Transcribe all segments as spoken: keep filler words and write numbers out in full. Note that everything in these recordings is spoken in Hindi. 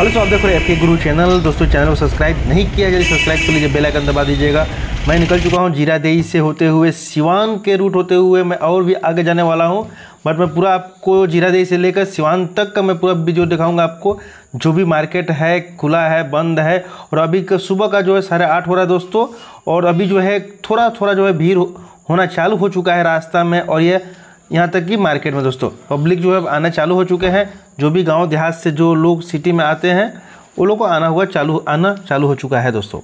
हेलो सो आप देख रहे हैं एफ के गुरु चैनल। दोस्तों चैनल को सब्सक्राइब नहीं किया जाए सब्सक्राइब कर लीजिए, बेल आइकन दबा दीजिएगा। मैं निकल चुका हूं जीरादेई से होते हुए सिवान के रूट होते हुए, मैं और भी आगे जाने वाला हूं, बट मैं पूरा आपको जीरादेई से लेकर सिवान तक का मैं पूरा वीडियो दिखाऊंगा आपको। जो भी मार्केट है, खुला है, बंद है, और अभी का सुबह का जो है साढ़े आठ हो रहा है दोस्तों, और अभी जो है थोड़ा थोड़ा जो है भीड़ होना चालू हो चुका है रास्ता में, और ये यहाँ तक कि मार्केट में दोस्तों पब्लिक जो है आना चालू हो चुके हैं। जो भी गांव देहात से जो लोग सिटी में आते हैं वो लोग को आना हुआ चालू आना चालू हो चुका है दोस्तों।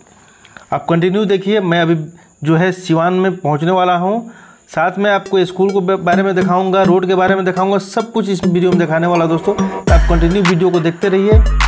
आप कंटिन्यू देखिए, मैं अभी जो है सिवान में पहुंचने वाला हूं। साथ में आपको स्कूल के बारे में दिखाऊंगा, रोड के बारे में दिखाऊंगा, सब कुछ इस वीडियो में दिखाने वाला दोस्तों। आप कंटिन्यू वीडियो को देखते रहिए।